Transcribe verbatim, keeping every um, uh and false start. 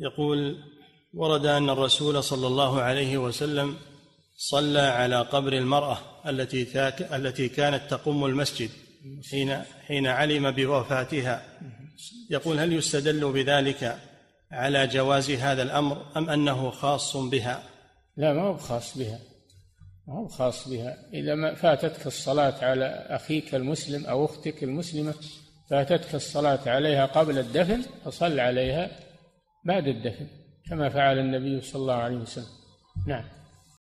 يقول: ورد أن الرسول صلى الله عليه وسلم صلى على قبر المرأة التي التي كانت تقم المسجد حين حين علم بوفاتها. يقول: هل يستدل بذلك على جواز هذا الأمر أم أنه خاص بها؟ لا، ما هو خاص بها، ما هو خاص بها. إذا ما فاتتك الصلاة على أخيك المسلم أو أختك المسلمة، فاتتك الصلاة عليها قبل الدفن، فصل عليها بعد الدفن كما فعل النبي صلى الله عليه وسلم. نعم.